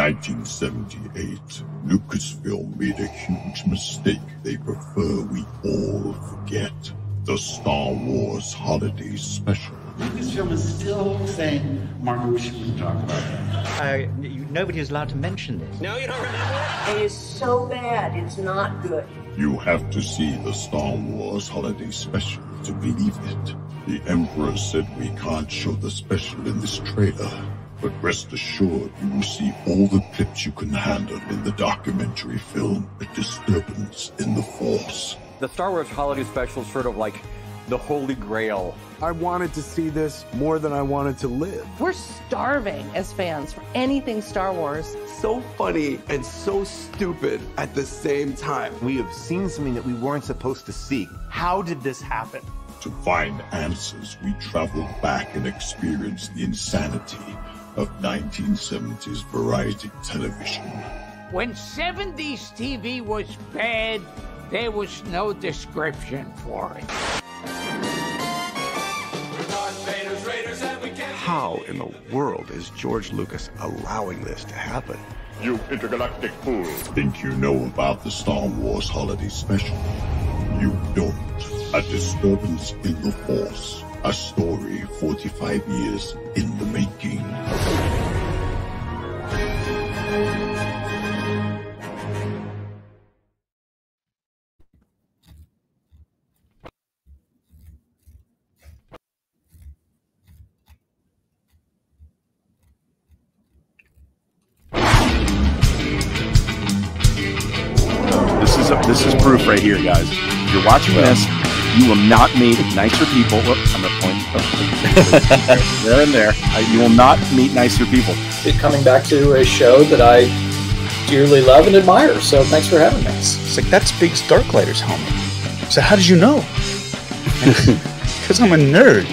1978, Lucasfilm made a huge mistake they prefer we all forget. The Star Wars Holiday Special. Lucasfilm is still saying, Mark, we shouldn't talk about that. Nobody is allowed to mention this. No, you don't remember it? It is so bad, it's not good. You have to see the Star Wars Holiday Special to believe it. The Emperor said we can't show the special in this trailer. But rest assured, you will see all the clips you can handle in the documentary film, A Disturbance in the Force. The Star Wars Holiday Special is sort of like the Holy Grail. I wanted to see this more than I wanted to live. We're starving as fans for anything Star Wars. So funny and so stupid at the same time. We have seen something that we weren't supposed to see. How did this happen? To find answers, we traveled back and experienced the insanity of 1970s variety television. When 70s TV was bad, there was no description for it. How in the world is George Lucas allowing this to happen? You intergalactic fool. Think you know about the Star Wars Holiday Special? You don't. A Disturbance in the Force. A story 45 years in the making. This is proof right here, guys. If you're watching this, you will not meet nicer people. Whoops, I'm gonna point. They're in there. You will not meet nicer people. Coming back to a show that I dearly love and admire, so thanks for having me. It's like, that's Biggs Darklighter's helmet. So how did you know? Because I'm a nerd.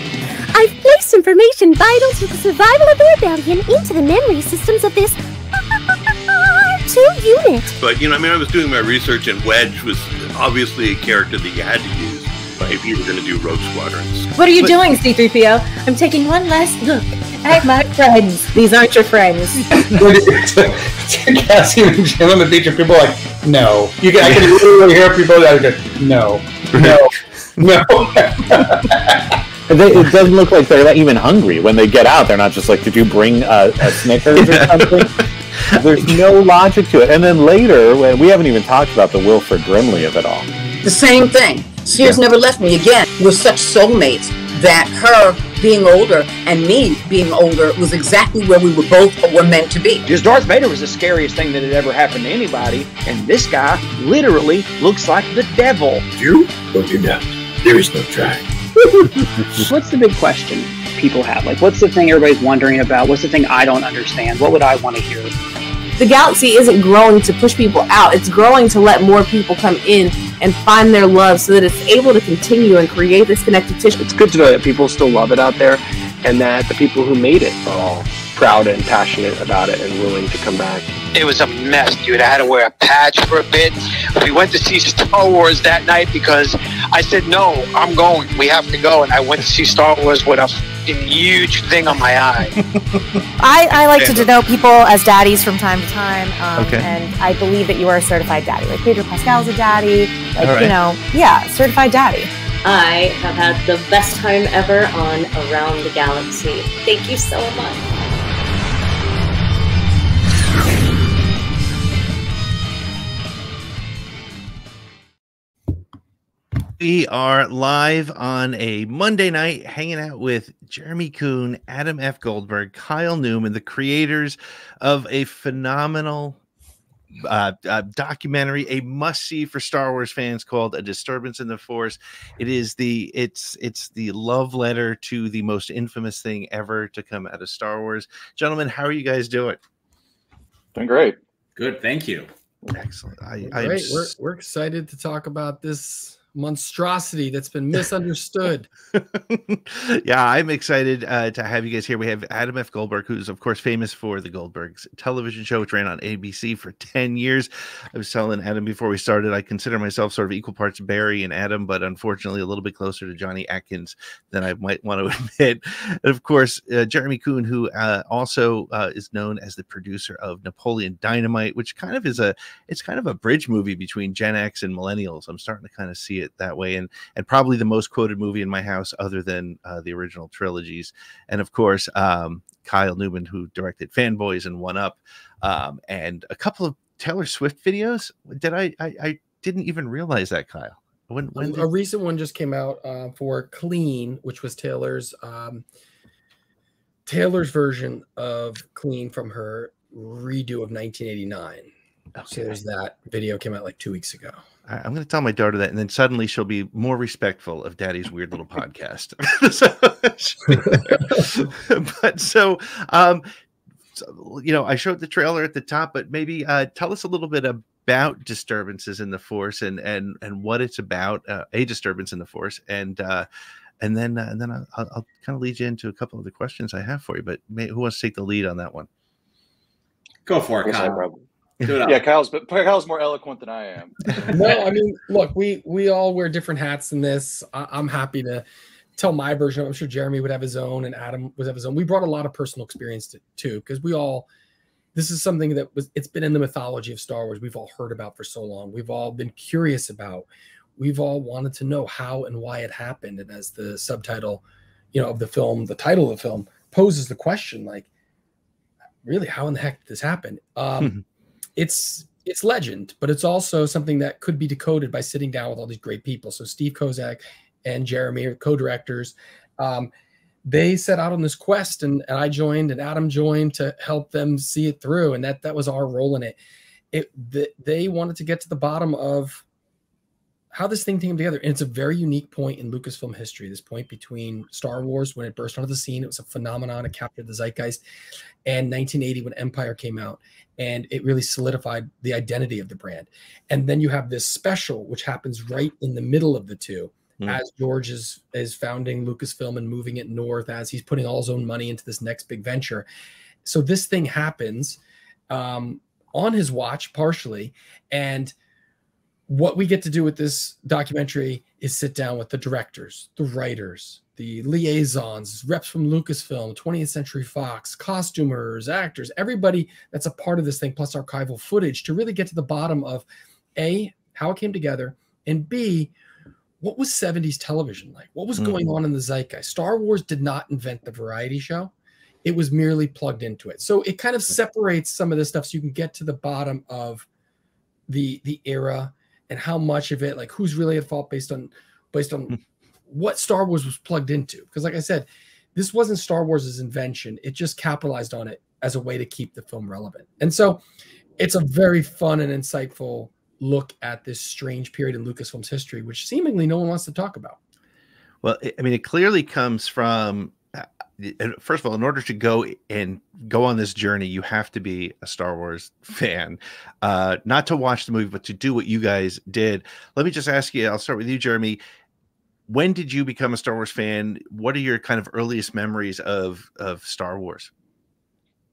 I've placed information vital to the survival of the rebellion into the memory systems of this R2 unit. But, you know, I mean, I was doing my research, and Wedge was obviously a character that you had to use if you were going to do Rogue Squadrons. What are you doing, C-3PO? I'm taking one last look at my friends. These aren't your friends. Cassie and Jim and the teacher, people are like, no. I can literally hear people that are just, no, no, no. It doesn't look like they're even hungry when they get out. They're not just like, did you bring a Snickers or something? There's no logic to it. And then later, when we haven't even talked about the Wilford Brimley of it all. The same thing. Sears never left me again. We're such soulmates that her being older and me being older was exactly where we were both or were meant to be. Because Darth Vader was the scariest thing that had ever happened to anybody, and this guy literally looks like the devil. You? Don't you doubt. There is no trying. What's the big question people have? Like, what's the thing everybody's wondering about? What's the thing I don't understand? What would I want to hear? The galaxy isn't growing to push people out. It's growing to let more people come in and find their love so that it's able to continue and create this connective tissue. It's good to know that people still love it out there and that the people who made it are all proud and passionate about it and willing to come back. It was a mess, dude. I had to wear a patch for a bit. We went to see Star Wars that night because I said, no, I'm going. We have to go. And I went to see Star Wars with a huge thing on my eye. I like to denote people as daddies from time to time. And I believe that you are a certified daddy. Like Pedro Pascal's a daddy. Like, you know, yeah, certified daddy. I have had the best time ever on Around the Galaxy. Thank you so much. We are live on a Monday night hanging out with Jeremy Coon, Adam F. Goldberg, Kyle Newman, the creators of a phenomenal documentary, a must-see for Star Wars fans, called A Disturbance in the Force. It is the it's the love letter to the most infamous thing ever to come out of Star Wars. Gentlemen, how are you guys doing? Doing great. Good, thank you. Excellent. We're excited to talk about this monstrosity that's been misunderstood. Yeah, I'm excited to have you guys here. We have Adam F. Goldberg, who's of course famous for The Goldbergs television show, which ran on ABC for 10 years. I was telling Adam before we started, I consider myself sort of equal parts Barry and Adam, but unfortunately a little bit closer to Johnny Atkins than I might want to admit. And of course, Jeremy Coon, who also is known as the producer of Napoleon Dynamite, which kind of is a bridge movie between Gen X and millennials. I'm starting to kind of see it that way, and probably the most quoted movie in my house other than the original trilogies. And of course, Kyle Newman, who directed Fanboys and One Up, and a couple of Taylor Swift videos. Did I didn't even realize that, Kyle. When did... A recent one just came out for Clean, which was Taylor's version of Clean from her redo of 1989. Okay. So there's that video came out like 2 weeks ago. I'm going to tell my daughter that, and then suddenly she'll be more respectful of Daddy's weird little podcast. So, you know, I showed the trailer at the top, but maybe tell us a little bit about Disturbances in the Force and what it's about, A Disturbance in the Force, and then I'll kind of lead you into a couple of the questions I have for you. But who wants to take the lead on that one? Go for it, Kyle. Yeah, Kyle's more eloquent than I am. No, I mean, look, we all wear different hats in this. I'm happy to tell my version. I'm sure Jeremy would have his own, and Adam would have his own. We brought a lot of personal experience to too, because this is something that it's been in the mythology of Star Wars. We've all heard about for so long. We've all been curious about. We've all wanted to know how and why it happened. And as the subtitle, you know, of the film, the title of the film poses the question, like, really, how in the heck did this happen? It's legend, but it's also something that could be decoded by sitting down with all these great people. So Steve Kozak and Jeremy are co-directors. They set out on this quest, and I joined, and Adam joined to help them see it through. And that was our role in it. They wanted to get to the bottom of how this thing came together. And it's a very unique point in Lucasfilm history, this point between Star Wars, when it burst onto the scene, it was a phenomenon, it captured the zeitgeist, and 1980 when Empire came out, and it really solidified the identity of the brand. And then you have this special, which happens right in the middle of the two, as George is founding Lucasfilm and moving it north, as he's putting all his own money into this next big venture. So this thing happens on his watch, partially, and what we get to do with this documentary is sit down with the directors, the writers, the liaisons, reps from Lucasfilm, 20th Century Fox, costumers, actors, everybody that's a part of this thing, plus archival footage, to really get to the bottom of A, how it came together, and B, what was 70s television like? What was going on in the zeitgeist? Star Wars did not invent the variety show. It was merely plugged into it. So it kind of separates some of this stuff so you can get to the bottom of the era, and how much of it, like, who's really at fault based on what Star Wars was plugged into. Because like I said, this wasn't Star Wars' invention. It just capitalized on it as a way to keep the film relevant. And so it's a very fun and insightful look at this strange period in Lucasfilm's history, which seemingly no one wants to talk about. Well, I mean, it clearly comes from, first of all, in order to go on this journey, you have to be a Star Wars fan, not to watch the movie, but to do what you guys did. Let me just ask you, I'll start with you, Jeremy. When did you become a Star Wars fan? What are your kind of earliest memories of Star Wars?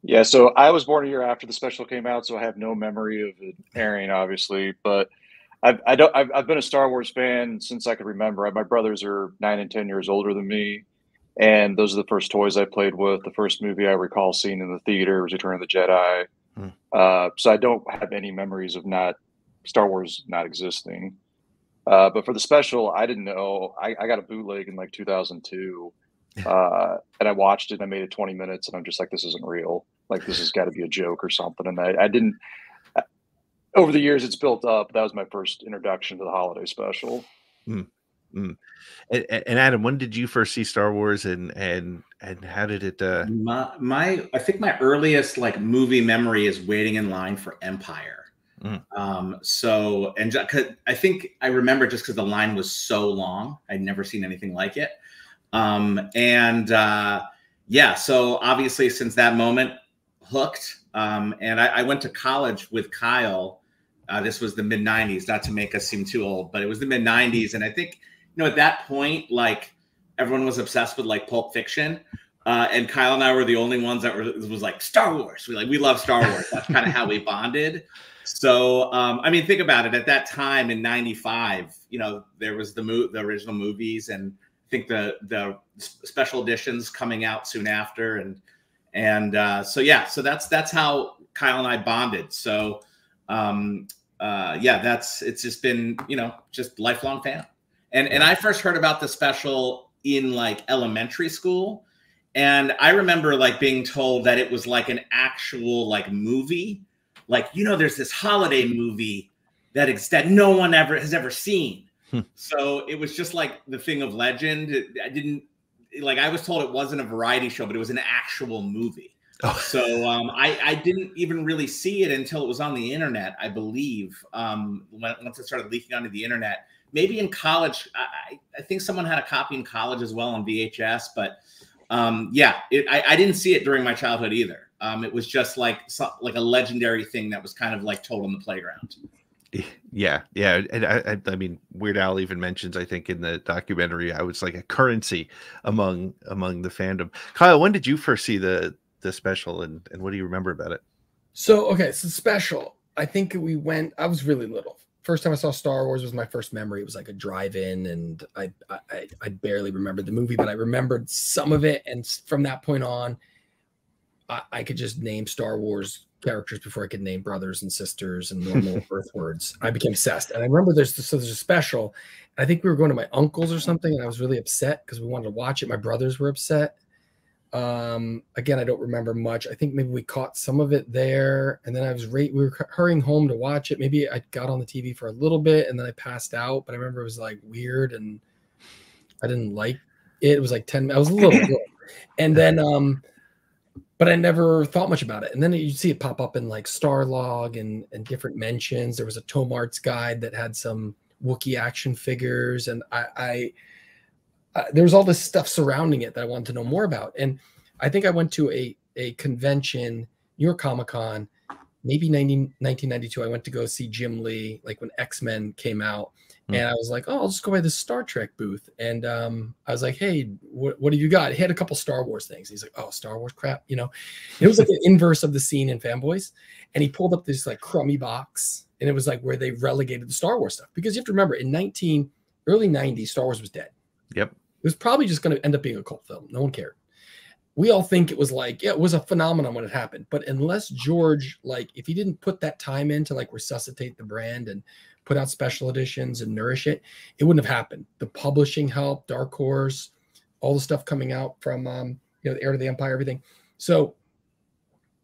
Yeah, so I was born a year after the special came out, so I have no memory of it airing, obviously, but I've been a Star Wars fan since I could remember. My brothers are 9 and 10 years older than me, and those are the first toys I played with. The first movie I recall seeing in the theater was Return of the Jedi. So I don't have any memories of Star Wars not existing. But for the special, I didn't know. I got a bootleg in like 2002, and I watched it. And I made it 20 minutes, and I'm just like, this isn't real. Like, this has got to be a joke or something. And I over the years, it's built up. That was my first introduction to the holiday special. And Adam, when did you first see Star Wars, and how did it? I think my earliest like movie memory is waiting in line for Empire. Cause I think I remember just because the line was so long, I'd never seen anything like it. Yeah, so obviously since that moment, hooked. And I went to college with Kyle This was the mid 90s, not to make us seem too old, but it was the mid 90s. And I think, you know, at that point, like everyone was obsessed with like Pulp Fiction. And Kyle and I were the only ones that was like Star Wars. We love Star Wars. That's kind of how we bonded. So, I mean, think about it. At that time in 95, you know, there was the original movies, and I think the special editions coming out soon after. And so, yeah, so that's how Kyle and I bonded. So, yeah, it's just been, you know, just lifelong fan. And I first heard about the special in like elementary school. And I remember like being told that it was like an actual like movie, like, you know, there's this holiday movie that no one has ever seen. So it was just like the thing of legend. I was told it wasn't a variety show, but it was an actual movie. Oh. So I didn't even really see it until it was on the internet, I believe. Once it started leaking onto the internet, maybe in college, I think someone had a copy in college as well on VHS, but. Yeah, I didn't see it during my childhood either. It was just like a legendary thing that was kind of like told on the playground. Yeah, yeah. And I mean, Weird Al even mentions, I think in the documentary, I was like a currency among the fandom. Kyle, when did you first see the special, and what do you remember about it? So, okay, so special. I think I was really little. First time I saw Star Wars was my first memory. It was like a drive-in, and I barely remembered the movie, but I remembered some of it. And from that point on, I could just name Star Wars characters before I could name brothers and sisters and normal Earth words. I became obsessed. And I remember there's a special. I think we were going to my uncle's or something, and I was really upset because we wanted to watch it. My brothers were upset. Again, I don't remember much. I think maybe we caught some of it there, and then we were hurrying home to watch it. Maybe I got on the TV for a little bit and then I passed out, but I remember it was like weird and I didn't like it. It was like 10 minutes. I was a little little. And then, but I never thought much about it. And then you see it pop up in like Starlog and different mentions. There was a Tome Arts guide that had some Wookiee action figures. And there was all this stuff surrounding it that I wanted to know more about. And I think I went to a convention, New York Comic Con, maybe 1992. I went to go see Jim Lee, like when X-Men came out. Mm. And I was like, oh, I'll just go by this Star Trek booth. And I was like, hey, what have you got? He had a couple Star Wars things. He's like, oh, Star Wars crap, you know. It was like the inverse of the scene in Fanboys. And he pulled up this like crummy box. And it was like where they relegated the Star Wars stuff. Because you have to remember, in early 90s, Star Wars was dead. Yep. It was probably just going to end up being a cult film. No one cared. We all think it was like, yeah, it was a phenomenon when it happened. But unless George, like, if he didn't put that time in to like resuscitate the brand and put out special editions and nourish it, it wouldn't have happened. The publishing helped, Dark Horse, all the stuff coming out from, you know, the Heir to the Empire, everything. So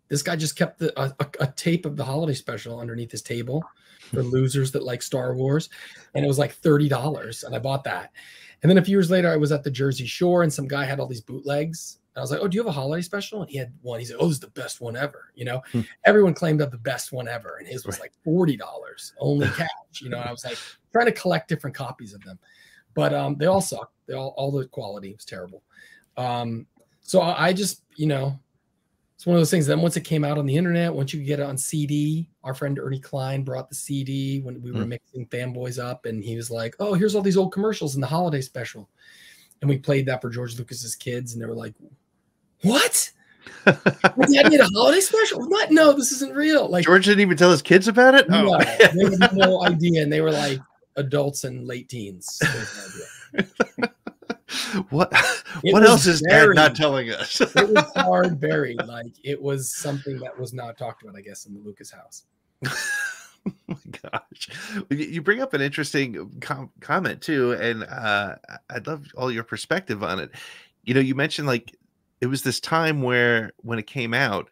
this guy just kept a tape of the holiday special underneath his table for losers that like Star Wars. And it was like $30. And I bought that. And then a few years later, I was at the Jersey Shore, and some guy had all these bootlegs. And I was like, oh, do you have a holiday special? And he had one. He said, oh, this is the best one ever. You know, everyone claimed up the best one ever. And his was like $40, only cash. You know, and I was like trying to collect different copies of them. But they all sucked. All the quality was terrible. So I just, you know, it's one of those things. Then once it came out on the internet, once you could get it on CD, our friend Ernie Klein brought the CD when we were mixing Fanboys up, and he was like, oh, here's all these old commercials in the holiday special. And we played that for George Lucas's kids, and they were like, what? Dad did a holiday special? What? No, this isn't real. Like George didn't even tell his kids about it? No, they had no idea, and they were like adults and late teens. So they had no idea. What else is Dad not telling us? It was hard buried. Like it was something that was not talked about, I guess, in the Lucas house. Oh my gosh. You bring up an interesting comment too. And I'd love all your perspective on it. You know, you mentioned like, it was this time where when it came out,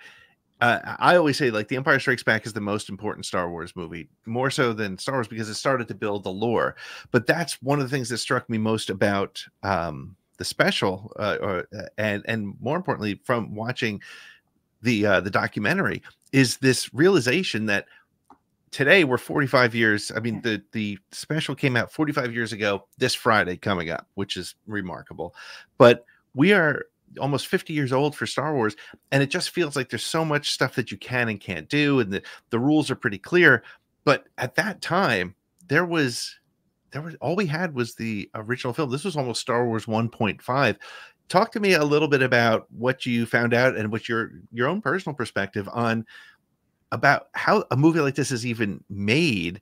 I always say like The Empire Strikes Back is the most important Star Wars movie, more so than Star Wars, because it started to build the lore. But that's one of the things that struck me most about the special, and more importantly from watching the documentary, is this realization that today we're 45 years. I mean, the special came out 45 years ago this Friday coming up, which is remarkable. But we are almost 50 years old for Star Wars, and it just feels like there's so much stuff that you can and can't do, and the rules are pretty clear, But at that time, there was all we had was the original film. This was almost Star Wars 1.5. Talk to me a little bit about what you found out and what your own personal perspective on about how a movie like this is even made,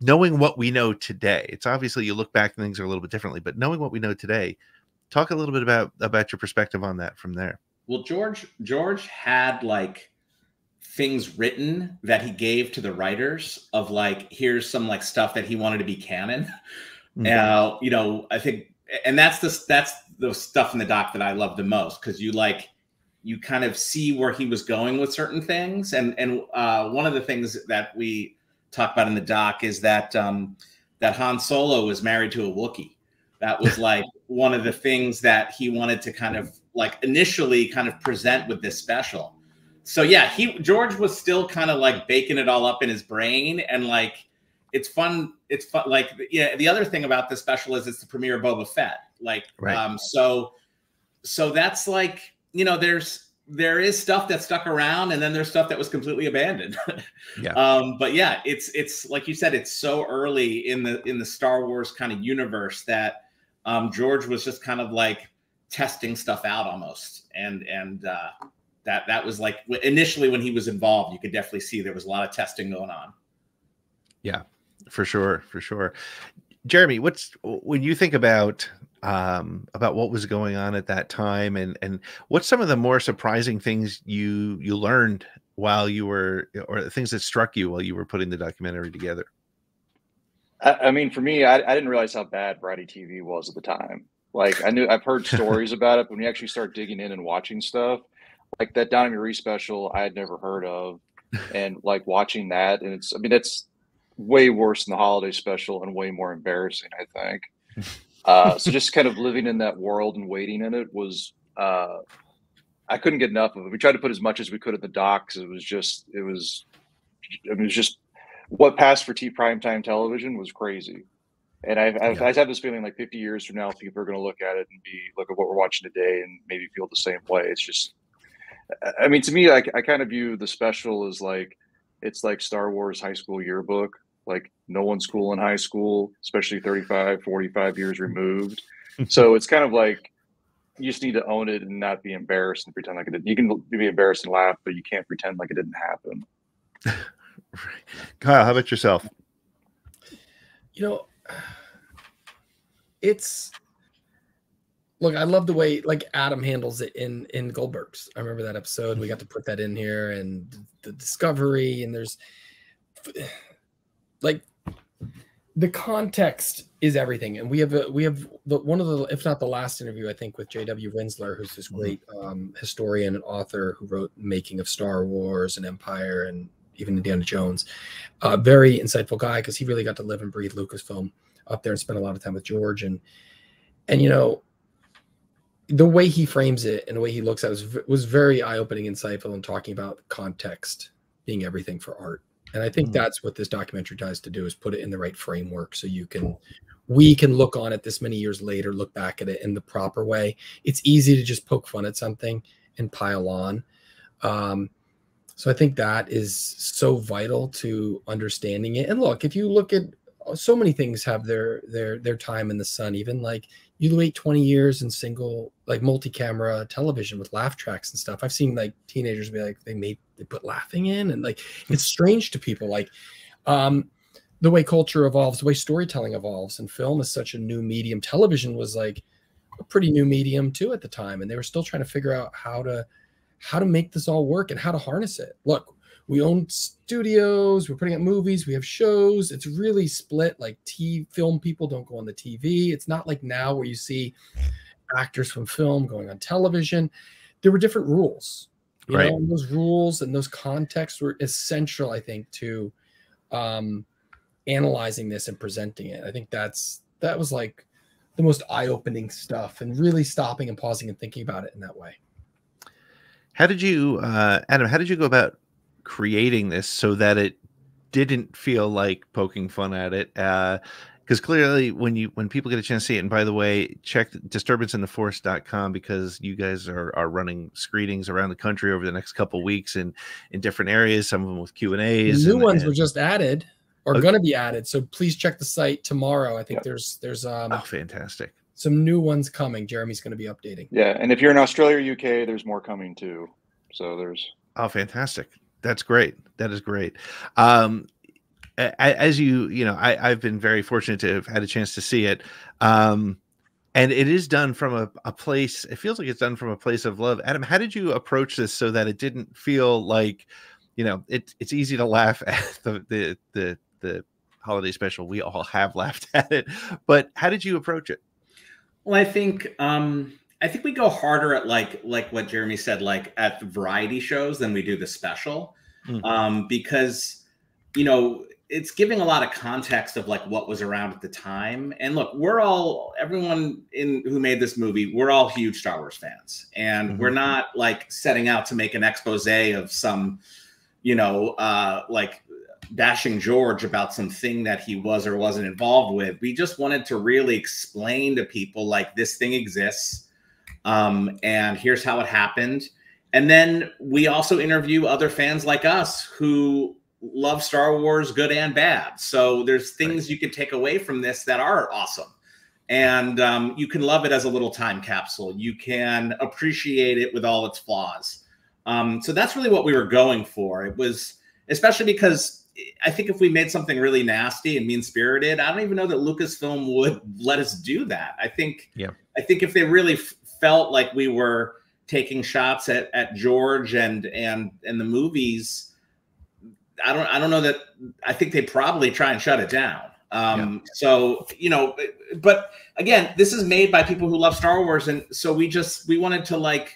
knowing what we know today. It's obviously you look back and things are a little bit differently, but knowing what we know today, talk a little bit about your perspective on that from there. Well, George had like things written that he gave to the writers of like, here's some like stuff that he wanted to be canon. Now, you know, I think, and that's the stuff in the doc that I love the most. Cause you like, you kind of see where he was going with certain things. And one of the things that we talk about in the doc is that, that Han Solo was married to a Wookiee. That was like one of the things that he wanted to kind of like initially kind of present with this special. So yeah, George was still kind of like baking it all up in his brain, and like it's fun. It's fun. Like yeah, the other thing about this special is it's the premiere of Boba Fett. Like right. So that's like, you know, there is stuff that stuck around, and then there's stuff that was completely abandoned. Yeah. But yeah, it's like you said, it's so early in the Star Wars kind of universe that George was just kind of like testing stuff out almost, and That was like initially when he was involved, you could definitely see there was a lot of testing going on. Yeah, for sure. For sure. Jeremy, when you think about what was going on at that time, and what's some of the more surprising things you learned while you were, or things that struck you while you were putting the documentary together? I mean, for me, I didn't realize how bad variety TV was at the time. Like I've heard stories about it, but when you actually start digging in and watching stuff, like that Diahann Carroll special I had never heard of, and like watching that, and it's, I mean, that's way worse than the holiday special and way more embarrassing, I think. So just kind of living in that world and waiting in it was, I couldn't get enough of it. We tried to put as much as we could in the docs. It was just what passed for primetime television was crazy. And I have this feeling like 50 years from now, people are going to look at it and look at what we're watching today and maybe feel the same way. It's just, I mean, to me, I kind of view the special as like, it's like Star Wars high school yearbook. Like no one's cool in high school, especially 35, 45 years removed. So it's kind of like, you just need to own it and not be embarrassed and pretend like it didn't. You can be embarrassed and laugh, but you can't pretend like it didn't happen. Kyle, how about yourself? You know, it's... Look, I love the way like Adam handles it in Goldbergs. I remember that episode. We got to put that in here, and the discovery, and there's like the context is everything. And we have one of the, if not the last interview, I think, with J.W. Winsler, who's this great historian and author who wrote Making of Star Wars and Empire and even Indiana Jones. Very insightful guy, because he really got to live and breathe Lucasfilm up there and spent a lot of time with George. And you know, the way he frames it and the way he looks at it was very eye-opening, insightful, and talking about context being everything for art. And I think that's what this documentary tries to do, is put it in the right framework so we can look on it this many years later, look back at it in the proper way. It's easy to just poke fun at something and pile on. So I think that is so vital to understanding it. And look, if you look at, so many things have their time in the sun. Even like you wait 20 years in single, like multi-camera television with laugh tracks and stuff. I've seen like teenagers be like, they put laughing in, and like, it's strange to people. Like the way culture evolves, the way storytelling evolves, and film is such a new medium. Television was like a pretty new medium too at the time. And they were still trying to figure out how to make this all work and how to harness it. Look, we own studios, we're putting out movies, we have shows. It's really split. Like film people don't go on the TV. It's not like now where you see actors from film going on television. There were different rules. You know, and those rules and those contexts were essential, I think, to analyzing this and presenting it. I think that was like the most eye-opening stuff, and really stopping and pausing and thinking about it in that way. How did you, Adam, how did you go about creating this so that it didn't feel like poking fun at it? Because clearly when people get a chance to see it, and by the way, check disturbance in the force.com, because you guys are running screenings around the country over the next couple of weeks in different areas, some of them with Q&As. New ones were just added. are going to be added. So please check the site tomorrow. I think there's fantastic. Some new ones coming. Jeremy's going to be updating. Yeah, and if you're in Australia or UK, there's more coming too. So there's fantastic. That's great. That is great. As I've been very fortunate to have had a chance to see it. And it is done from a place, it feels like it's done from a place of love. Adam, how did you approach this so that it didn't feel like, it's easy to laugh at the holiday special. We all have laughed at it, but how did you approach it? Well, I think we go harder at like what Jeremy said, at the variety shows than we do the special, because, it's giving a lot of context of what was around at the time. And look, everyone who made this movie, we're all huge Star Wars fans, and we're not setting out to make an expose of some, bashing George about some thing that he was or wasn't involved with. We just wanted to really explain to people this thing exists, and here's how it happened. And then we also interview other fans like us who love Star Wars, good and bad. So there's things you can take away from this that are awesome. And you can love it as a little time capsule. You can appreciate it with all its flaws. So that's really what we were going for. It was, especially because I think if we made something really nasty and mean-spirited, I don't even know that Lucasfilm would let us do that. I think if they really felt like we were taking shots at George and the movies, I don't know that. I think they probably try and shut it down. So, but again, this is made by people who love Star Wars. And so we wanted to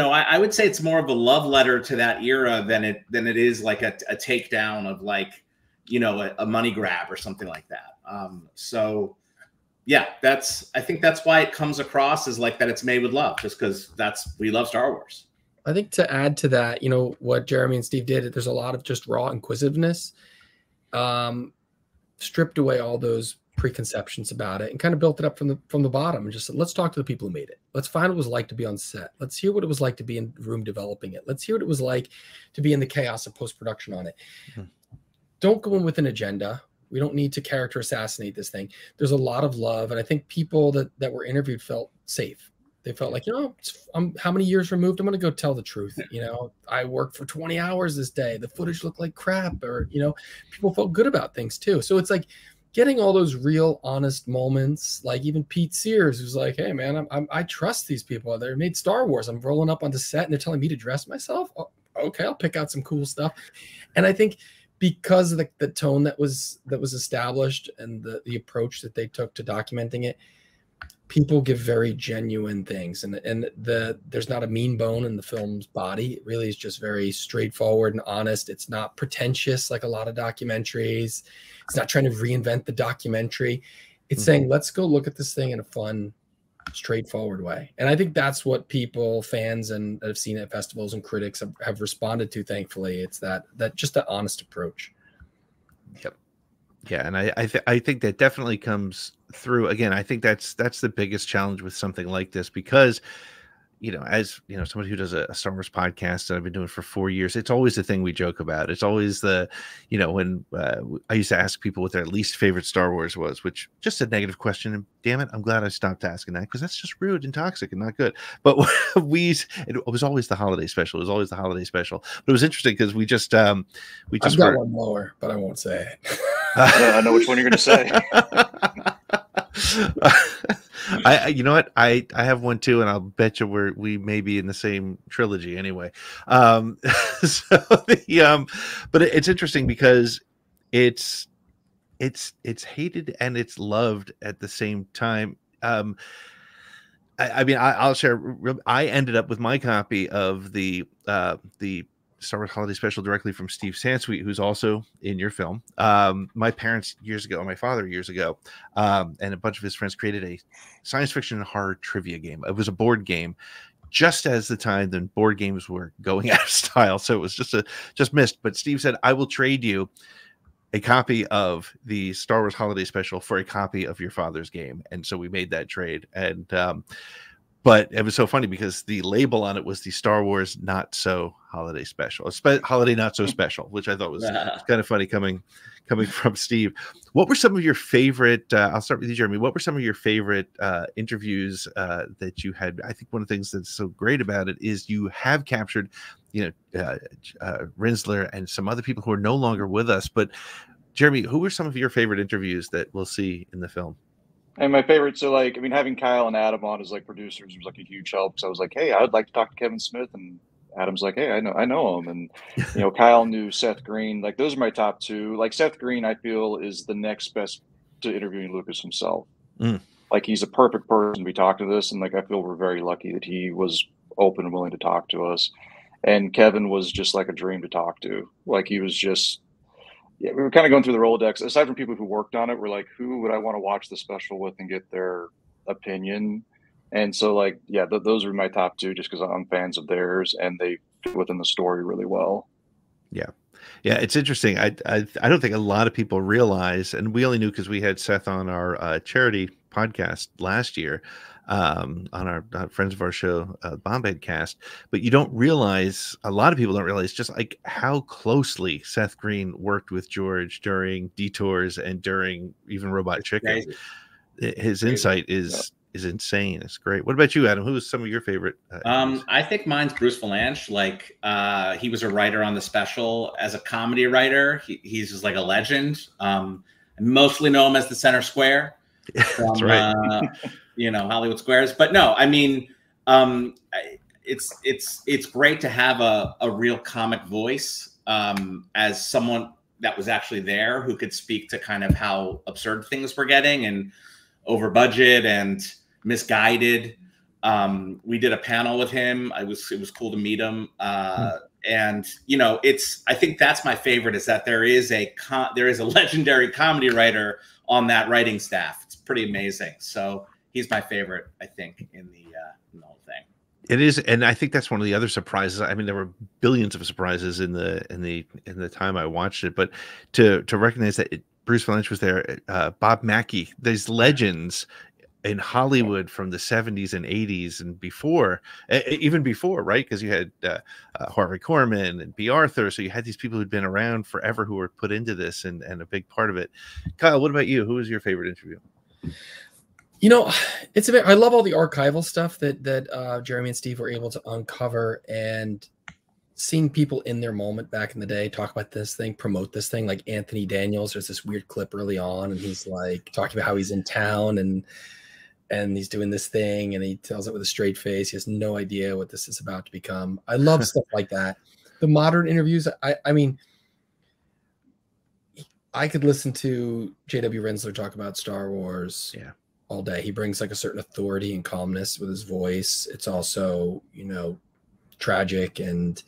I would say it's more of a love letter to that era than it is a takedown of a money grab or something like that. So yeah, I think that's why it comes across as that it's made with love, just because we love Star Wars. I think to add to that, what Jeremy and Steve did, there's a lot of just raw inquisitiveness, stripped away all those preconceptions about it and kind of built it up from the bottom and just said, let's talk to the people who made it. Let's find what it was like to be on set. Let's hear what it was like to be in the room developing it. Let's hear what it was like to be in the chaos of post-production on it. Don't go in with an agenda. We don't need to character assassinate this thing. There's a lot of love. And I think people that were interviewed felt safe. They felt like, I'm how many years removed? I'm going to go tell the truth. I worked for 20 hours this day. The footage looked like crap, or, people felt good about things too. So it's getting all those real honest moments. Even Pete Sears was like, hey man, I trust these people. They made Star Wars. I'm rolling up onto set and they're telling me to dress myself. Oh, okay. I'll pick out some cool stuff. And I think because of the tone that was established and the approach that they took to documenting it, people give very genuine things, and there's not a mean bone in the film's body. It really is just very straightforward and honest. It's not pretentious like a lot of documentaries. It's not trying to reinvent the documentary. It's saying, let's go look at this thing in a fun, straightforward way. And I think that's what people, fans, and that have seen it at festivals, and critics have responded to. Thankfully, it's that just that honest approach. Yep. Yeah, and I think that definitely comes through. Again, I think that's the biggest challenge with something like this, because as somebody who does a Star Wars podcast that I've been doing for 4 years, it's always the thing we joke about. It's always the when I used to ask people what their least favorite Star Wars was, which just a negative question. And damn it, I'm glad I stopped asking that, because that's just rude and toxic and not good. But it was always the holiday special. It was always the holiday special. But it was interesting because we just I've got one lower, but I won't say it. I know which one you're going to say. You know what? I have one too, and I'll bet you we may be in the same trilogy anyway. But it's interesting because it's hated and it's loved at the same time. I'll share. I ended up with my copy of the Star Wars Holiday Special directly from Steve Sansweet, who's also in your film. My parents years ago, my father years ago, and a bunch of his friends created a science fiction and horror trivia game. It was a board game, just as the time then board games were going out of style, so it was just missed. But Steve said, "I will trade you a copy of the Star Wars Holiday Special for a copy of your father's game," and so we made that trade. And But it was so funny because the label on it was the Star Wars Not So Holiday Special, Holiday Not So Special, which I thought was kind of funny coming from Steve. What were some of your favorite? I'll start with you, Jeremy. What were some of your favorite interviews that you had? I think one of the things that's so great about it is you have captured, you know, Rinsler and some other people who are no longer with us. But Jeremy, who were some of your favorite interviews that we'll see in the film? And my favorite, so like, I mean, having Kyle and Adam on as like producers was like a huge help. Because I was like, hey, I would like to talk to Kevin Smith, and Adam's like, hey, I know him, and you know, Kyle knew Seth Green. Like, those are my top two. Like, Seth Green, I feel, is the next best to interviewing Lucas himself. Mm. Like, he's a perfect person to talk to this, and like, I feel we're very lucky that he was open and willing to talk to us. And Kevin was just like a dream to talk to. Like, he was just. Yeah, we were kind of going through the Rolodex. Aside from people who worked on it, we're like, who would I want to watch the special with and get their opinion? And so, like, yeah, those were my top two just because I'm fans of theirs, and they fit within the story really well. Yeah. Yeah, it's interesting. I don't think a lot of people realize, and we only knew because we had Seth on our charity podcast last year, on our friends of our show, Bombhead Cast. But you don't realize, a lot of people don't realize just like how closely Seth Green worked with George during Detours and during even Robot Chicken. His insight is insane. It's great. What about you, Adam? Who is some of your favorite? I think mine's Bruce Vilanch. Like, he was a writer on the special as a comedy writer. He's just like a legend. I mostly know him as the Center Square from, that's right. You know, Hollywood Squares. But no, I mean, it's great to have a real comic voice as someone that was actually there who could speak to kind of how absurd things were getting and over budget and misguided. We did a panel with him. It was cool to meet him. And you know, I think that's my favorite, is that there is a legendary comedy writer on that writing staff. It's pretty amazing. So he's my favorite, I think, in the whole thing. It is, and I think that's one of the other surprises. I mean, there were billions of surprises in the time I watched it, but to recognize that Bruce Vilanch was there, Bob Mackie, these legends in Hollywood from the 70s and 80s and before, even before, right? Because you had Harvey Korman and B. Arthur. So you had these people who'd been around forever who were put into this and a big part of it. Kyle, what about you? Who was your favorite interview? You know, it's a bit, I love all the archival stuff that Jeremy and Steve were able to uncover, and seeing people in their moment back in the day talk about this thing, promote this thing, like Anthony Daniels. There's this weird clip early on, and he's like talking about how he's in town and he's doing this thing, and he tells it with a straight face. He has no idea what this is about to become. I love stuff like that. The modern interviews, I mean, I could listen to J.W. Rinsler talk about Star Wars all day. He brings like a certain authority and calmness with his voice. It's also, you know, tragic, and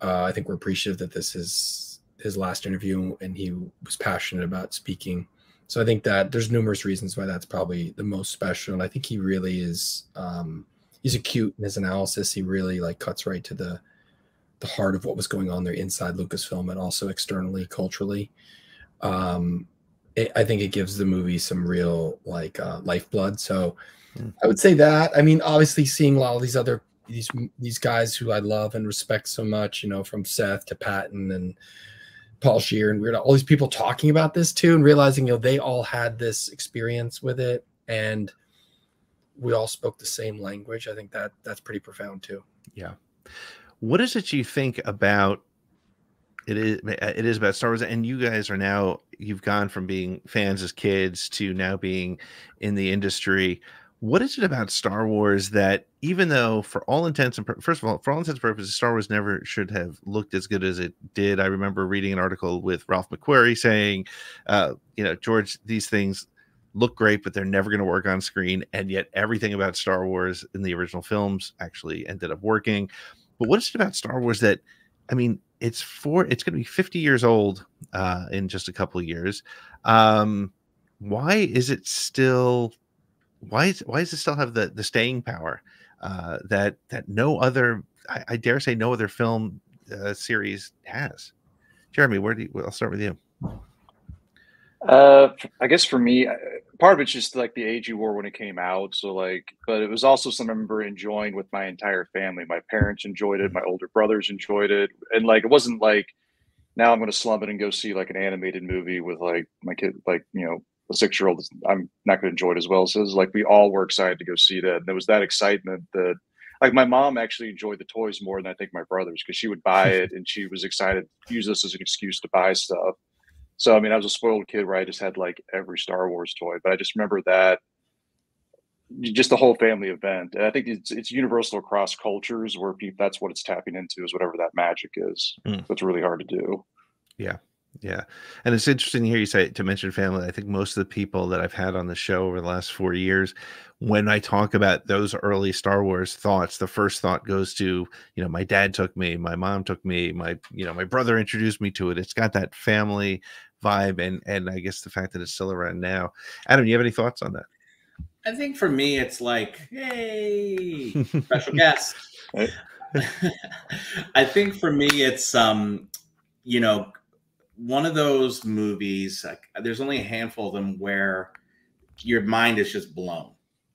I think we're appreciative that this is his last interview and he was passionate about speaking. So I think that there's numerous reasons why that's probably the most special. And I think he really is, he's acute in his analysis. He really like cuts right to the heart of what was going on there inside Lucasfilm and also externally, culturally. I think it gives the movie some real like lifeblood. So I would say that. I mean, obviously seeing a lot of these other these guys who I love and respect so much, you know, from Seth to Patton and Paul Scheer and Weird, all these people talking about this too, and realizing, you know, they all had this experience with it and we all spoke the same language. I think that that's pretty profound too. Yeah. What is it you think about it is about Star Wars, and you guys are now, you've gone from being fans as kids to now being in the industry. What is it about Star Wars that, even though for all intents and first of all, for all intents and purposes, Star Wars never should have looked as good as it did. I remember reading an article with Ralph McQuarrie saying, you know, George, these things look great, but they're never going to work on screen. And yet everything about Star Wars in the original films actually ended up working. But what is it about Star Wars that, I mean, it's going to be 50 years old in just a couple of years. Why is it still... Why does it still have the staying power that no other, I dare say, no other film series has? Jeremy, I'll start with you. I guess for me, part of it's just like the age you were when it came out. So like, but it was also something I remember enjoying with my entire family. My parents enjoyed it. My older brothers enjoyed it. And like, it wasn't like, now I'm going to slump it and go see like an animated movie with like my kid, like, you know, a 6-year-old. I'm not going to enjoy it as well. So it was like, we all were excited to go see that. And there was that excitement that like my mom actually enjoyed the toys more than I think my brothers, because she would buy it and she was excited to use this as an excuse to buy stuff. So, I mean, I was a spoiled kid where I just had like every Star Wars toy, but I just remember that just the whole family event. And I think it's universal across cultures where people, that's what it's tapping into, is whatever that magic is. Mm. So it's really hard to do. Yeah. Yeah. And it's interesting here you say to mention family. I think most of the people that I've had on the show over the last 4 years, when I talk about those early Star Wars thoughts, the first thought goes to, you know, my dad took me, my mom took me, my, you know, my brother introduced me to it. It's got that family vibe, and I guess the fact that it's still around now. Adam, do you have any thoughts on that? I think for me it's like, hey, special guest. I think for me it's you know, one of those movies, like there's only a handful of them where your mind is just blown.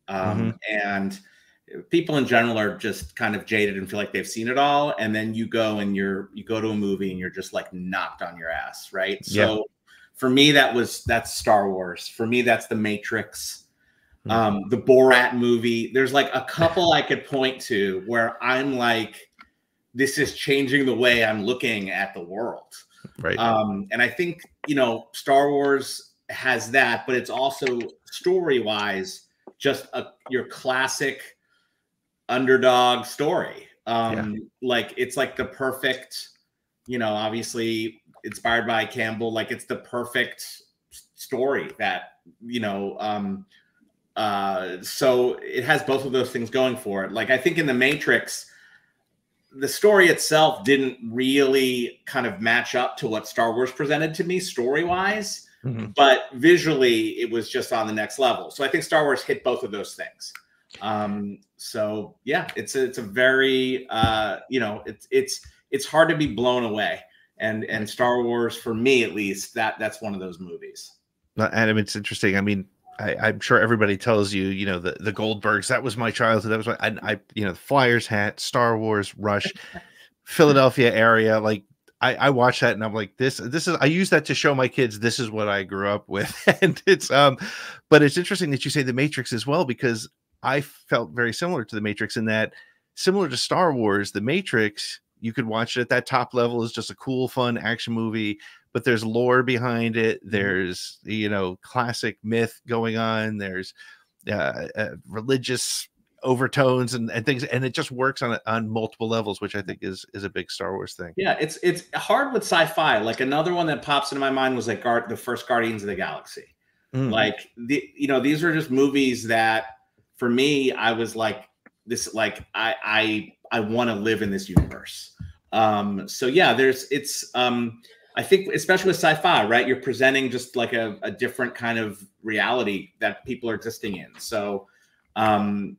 And people in general are just kind of jaded and feel like they've seen it all. And then you go and you go to a movie and you're just like knocked on your ass. Right. Yeah. So for me, that's Star Wars. For me, that's The Matrix, the Borat movie. There's like a couple I could point to where I'm like, this is changing the way I'm looking at the world. Right. And I think, you know, Star Wars has that, but it's also story-wise just your classic underdog story. Like it's like the perfect, you know, obviously inspired by Campbell, like it's the perfect story that, you know, so it has both of those things going for it. Like I think in The Matrix, the story itself didn't really kind of match up to what Star Wars presented to me story-wise, but visually it was just on the next level. So I think Star Wars hit both of those things. So yeah, it's a very, you know, it's hard to be blown away. And Star Wars, for me, at least, that's one of those movies. Now, Adam, it's interesting. I mean, I'm sure everybody tells you, you know, the Goldbergs, that was my childhood. That was my, I you know, the Flyers hat, Star Wars, Rush, Philadelphia area. Like I watch that and I'm like, this is, I use that to show my kids, this is what I grew up with. And it's, but it's interesting that you say The Matrix as well, because I felt very similar to The Matrix in that, similar to Star Wars, The Matrix, you could watch it at that top level as just a cool, fun action movie, but there's lore behind it. There's, you know, classic myth going on. There's religious overtones and things, and it just works on multiple levels, which I think is a big Star Wars thing. Yeah, it's hard with sci-fi. Like another one that pops into my mind was like the first Guardians of the Galaxy. Like you know, these are just movies that for me, I was like this, like I want to live in this universe. So yeah, I think especially with sci-fi, right? You're presenting just like a different kind of reality that people are existing in. So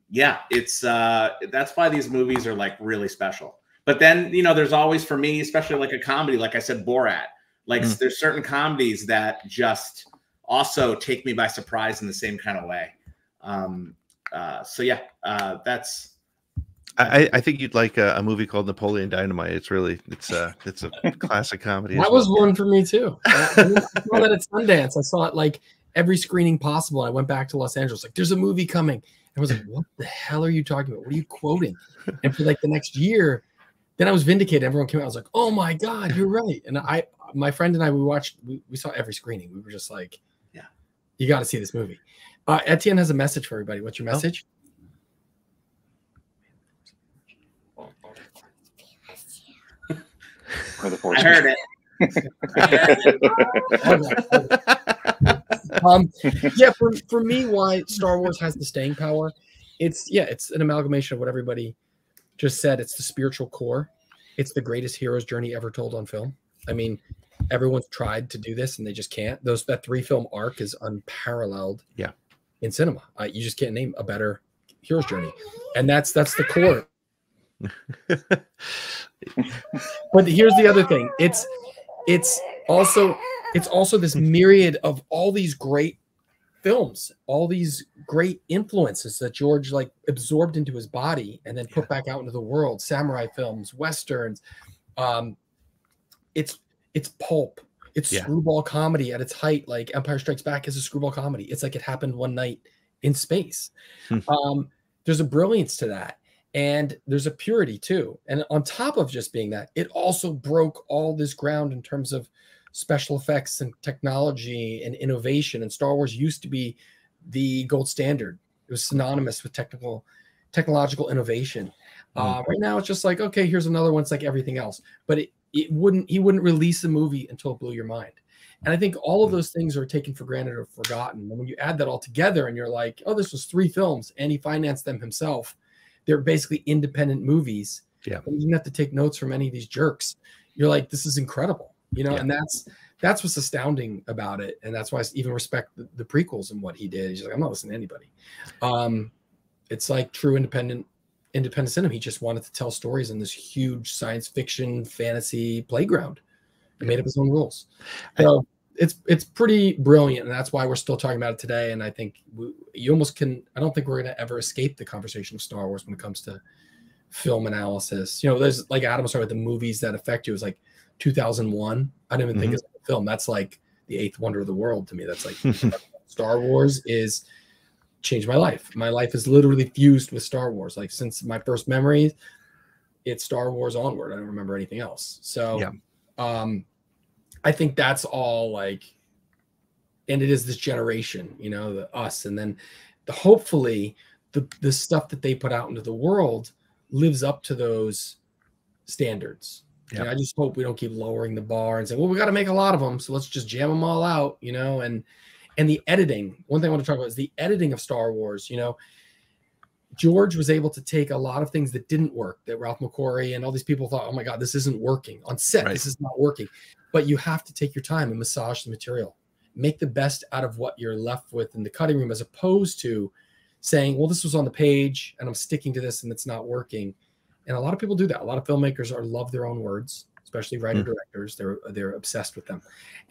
yeah, it's, that's why these movies are like really special. But then, you know, there's always for me, especially like a comedy, like I said, Borat, like there's certain comedies that just also take me by surprise in the same kind of way. So yeah, that's, I think you'd like a movie called Napoleon Dynamite. It's really, it's a classic comedy. That was one for me too. I saw that at Sundance. I saw it like every screening possible. I went back to Los Angeles, like there's a movie coming. I was like, what the hell are you talking about? What are you quoting? And for like the next year, then I was vindicated. Everyone came out. I was like, oh my God, you're right. And my friend and I, we saw every screening. We were just like, yeah, you got to see this movie. Etienne has a message for everybody. What's your message? Oh. I heard it. Yeah, for me, why Star Wars has the staying power, it's an amalgamation of what everybody just said. It's the spiritual core. It's the greatest hero's journey ever told on film. I mean, everyone's tried to do this and they just can't. That 3-film arc is unparalleled. Yeah, in cinema, you just can't name a better hero's journey, and that's the core. But here's the other thing, it's also this myriad of all these great films, all these great influences that George like absorbed into his body and then put back out into the world. Samurai films, Westerns. It's pulp. It's screwball comedy at its height. Like Empire Strikes Back is a screwball comedy. It's like it happened one night in space. There's a brilliance to that. And there's a purity too. And on top of just being that, it also broke all this ground in terms of special effects and technology and innovation. And Star Wars used to be the gold standard. It was synonymous with technological innovation. Right now it's just like, okay, here's another one. It's like everything else, but he wouldn't release a movie until it blew your mind. And I think all of those things are taken for granted or forgotten. And when you add that all together and you're like, oh, this was 3 films and he financed them himself. They're basically independent movies. Yeah. You didn't have to take notes from any of these jerks. You're like, this is incredible, you know? Yeah. And that's what's astounding about it. And that's why I even respect the prequels and what he did. He's like, I'm not listening to anybody. It's like true independent cinema. He just wanted to tell stories in this huge science fiction fantasy playground. He made up his own rules. So it's pretty brilliant, and that's why we're still talking about it today. And I think you almost can. I don't think we're going to ever escape the conversation of Star Wars when it comes to film analysis. You know, there's like Adam started with the movies that affect you. It was like 2001. I didn't even think it's like a film. That's like the 8th wonder of the world to me. That's like Star Wars is changed my life. My life is literally fused with Star Wars. Like since my first memories, it's Star Wars onward. I don't remember anything else. So. Yeah. I think that's all like, and it is this generation, you know, the us, and then hopefully the stuff that they put out into the world lives up to those standards. Yeah. And I just hope we don't keep lowering the bar and saying, well, we got to make a lot of them. So let's just jam them all out, you know, and the editing, one thing I want to talk about is the editing of Star Wars. You know, George was able to take a lot of things that didn't work, that Ralph McQuarrie and all these people thought, oh my God, this isn't working on set. Right. This is not working, but you have to take your time and massage the material, make the best out of what you're left with in the cutting room, as opposed to saying, well, this was on the page and I'm sticking to this and it's not working. And a lot of people do that. A lot of filmmakers love their own words, especially writer directors. They're obsessed with them,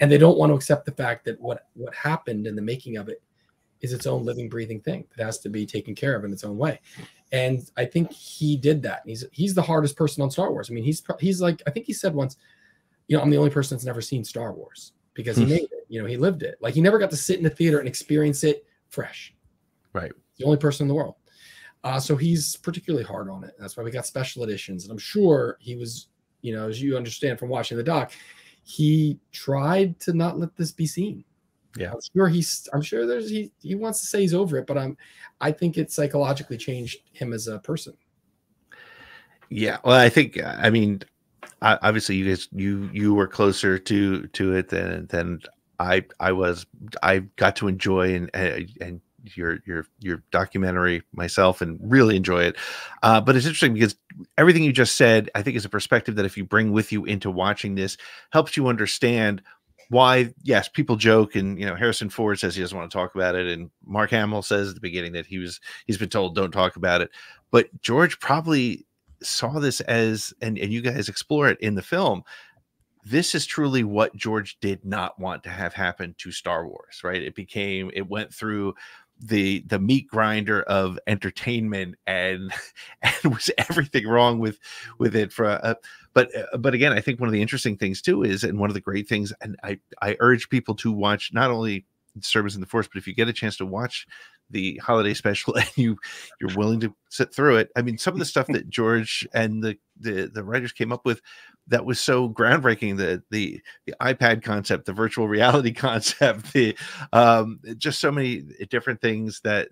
and they don't want to accept the fact that what happened in the making of it is its own living, breathing thing that has to be taken care of in its own way. And I think he did that. He's the hardest person on Star Wars. I mean, he's like, I think he said once, you know, I'm the only person that's never seen Star Wars, because he made it, you know, he lived it. Like he never got to sit in the theater and experience it fresh. Right. The only person in the world. So he's particularly hard on it. That's why we got special editions. And I'm sure he was, you know, as you understand from watching the doc, he tried to not let this be seen. Yeah, I'm sure there's he wants to say he's over it, but I think it psychologically changed him as a person. Yeah, well, I mean, obviously you guys you were closer to it than I was. I got to enjoy and your documentary myself and really enjoy it. But it's interesting because everything you just said, I think, is a perspective that if you bring with you into watching this, helps you understand why, yes, people joke, and you know, Harrison Ford says he doesn't want to talk about it, and Mark Hamill says at the beginning that he's been told don't talk about it. But George probably saw this as, and you guys explore it in the film, this is truly what George did not want to have happen to Star Wars, right? It went through the meat grinder of entertainment and was everything wrong with it for but again, I think one of the interesting things too is, and one of the great things, and I urge people to watch not only Disturbance in the Force, but if you get a chance to watch the holiday special and you're willing to sit through it, I mean, some of the stuff that George and the writers came up with that was so groundbreaking, the iPad concept, the virtual reality concept, the just so many different things that